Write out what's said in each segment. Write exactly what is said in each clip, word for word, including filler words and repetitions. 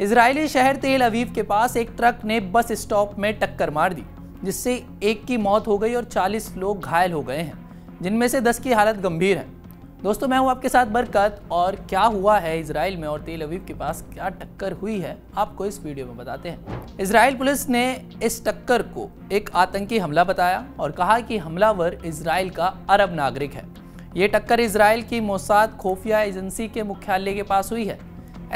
Israeli शहर तेल अवीव के पास एक ट्रक ने बस स्टॉप में टक्कर मार दी, जिससे एक की मौत हो गई और चालीस लोग घायल हो गए हैं, जिनमें से दस की हालत गंभीर है। दोस्तों, मैं हूं आपके साथ बरकत, और क्या हुआ है इजराइल में और तेल अवीव के पास क्या टक्कर हुई है आपको इस वीडियो में बताते हैं। इजराइल पुलिस ने इस टक्कर को एक आतंकी हमला बताया और कहा कि हमलावर इजराइल का अरब नागरिक है। ये टक्कर इजराइल की मोसाद खुफिया एजेंसी के मुख्यालय के पास हुई है।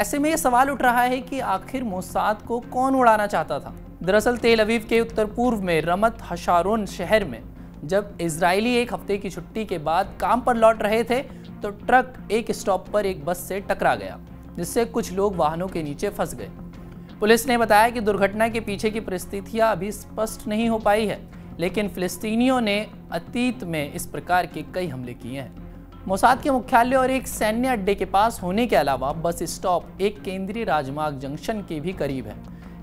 ऐसे में ये सवाल उठ रहा है कि आखिर मोसाद को कौन उड़ाना चाहता था। दरअसल तेल अवीव के उत्तर पूर्व में रमत हशारोन शहर में जब इजरायली एक हफ्ते की छुट्टी के बाद काम पर लौट रहे थे तो ट्रक एक स्टॉप पर एक बस से टकरा गया, जिससे कुछ लोग वाहनों के नीचे फंस गए। पुलिस ने बताया कि दुर्घटना के पीछे की परिस्थितियां अभी स्पष्ट नहीं हो पाई है, लेकिन फिलिस्तीनियों ने अतीत में इस प्रकार के कई हमले किए हैं। मोसाद के मुख्यालय और एक सैन्य अड्डे के पास होने के अलावा बस स्टॉप एक केंद्रीय राजमार्ग जंक्शन के भी करीब है।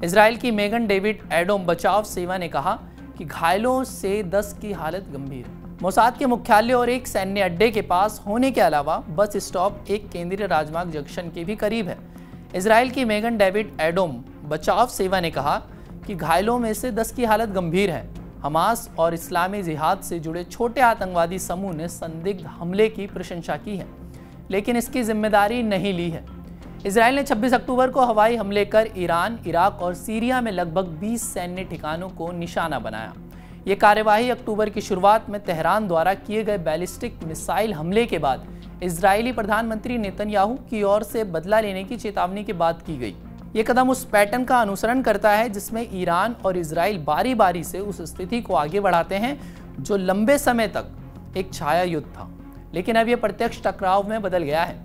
इसराइल की मैगन डेविड एडोम बचाव सेवा ने कहा कि घायलों से दस की हालत गंभीर है। मोसाद के मुख्यालय और एक सैन्य अड्डे के पास होने के अलावा बस स्टॉप एक केंद्रीय राजमार्ग जंक्शन के भी करीब है। इसराइल की मैगन डेविड एडोम बचाव सेवा ने कहा कि घायलों में से दस की हालत गंभीर है। हमास और इस्लामी जिहाद से जुड़े छोटे आतंकवादी समूह ने संदिग्ध हमले की प्रशंसा की है, लेकिन इसकी जिम्मेदारी नहीं ली है। इसराइल ने छब्बीस अक्टूबर को हवाई हमले कर ईरान, इराक और सीरिया में लगभग बीस सैन्य ठिकानों को निशाना बनाया। ये कार्यवाही अक्टूबर की शुरुआत में तेहरान द्वारा किए गए बैलिस्टिक मिसाइल हमले के बाद इजरायली प्रधानमंत्री नेतन्याहू की ओर से बदला लेने की चेतावनी के बाद की गई। ये कदम उस पैटर्न का अनुसरण करता है जिसमें ईरान और इजराइल बारी बारी से उस स्थिति को आगे बढ़ाते हैं जो लंबे समय तक एक छाया युद्ध था, लेकिन अब यह प्रत्यक्ष टकराव में बदल गया है।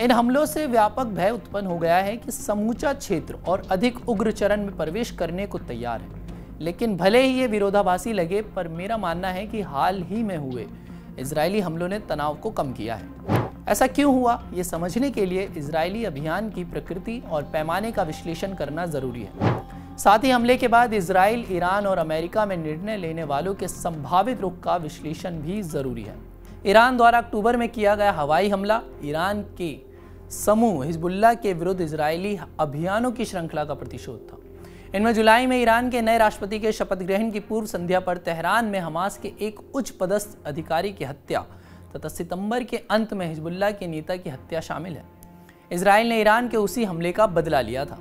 इन हमलों से व्यापक भय उत्पन्न हो गया है कि समूचा क्षेत्र और अधिक उग्र चरण में प्रवेश करने को तैयार है। लेकिन भले ही ये विरोधाभासी लगे, पर मेरा मानना है कि हाल ही में हुए इजरायली हमलों ने तनाव को कम किया है। ऐसा क्यों हुआ, ये समझने के लिए इजरायली अभियान की प्रकृति और पैमाने का विश्लेषण करना ज़रूरी है। साथ ही हमले के बाद इजराइल, ईरान और अमेरिका में निर्णय लेने वालों के संभावित रुख का विश्लेषण भी ज़रूरी है। ईरान द्वारा अक्टूबर में किया गया हवाई हमला ईरान के समूह हिजबुल्लाह के विरुद्ध इजरायली अभियानों की श्रृंखला का प्रतिशोध था। इनमें जुलाई में ईरान के नए राष्ट्रपति के शपथ ग्रहण की पूर्व संध्या पर तेहरान में हमास के एक उच्च पदस्थ अधिकारी की हत्या तथा सितंबर के अंत में हिजबुल्लाह के नेता की हत्या शामिल है। इजराइल ने ईरान के उसी हमले का बदला लिया था।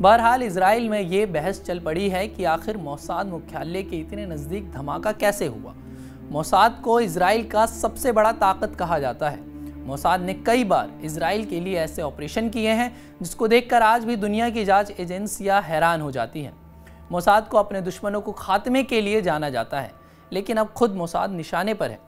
बहरहाल इजराइल में ये बहस चल पड़ी है कि आखिर मोसाद मुख्यालय के इतने नज़दीक धमाका कैसे हुआ। मोसाद को इजराइल का सबसे बड़ा ताकत कहा जाता है। मोसाद ने कई बार इजराइल के लिए ऐसे ऑपरेशन किए हैं जिसको देखकर आज भी दुनिया की जांच एजेंसियां हैरान हो जाती हैं। मोसाद को अपने दुश्मनों को खात्मे के लिए जाना जाता है, लेकिन अब खुद मोसाद निशाने पर है।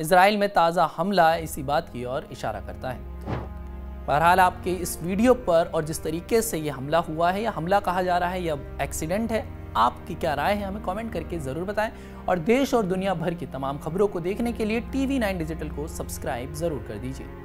इजराइल में ताज़ा हमला इसी बात की ओर इशारा करता है। बहरहाल आपके इस वीडियो पर और जिस तरीके से ये हमला हुआ है, या हमला कहा जा रहा है या एक्सीडेंट है, आपकी क्या राय है हमें कमेंट करके ज़रूर बताएं। और देश और दुनिया भर की तमाम खबरों को देखने के लिए टीवी नाइन डिजिटल को सब्सक्राइब ज़रूर कर दीजिए।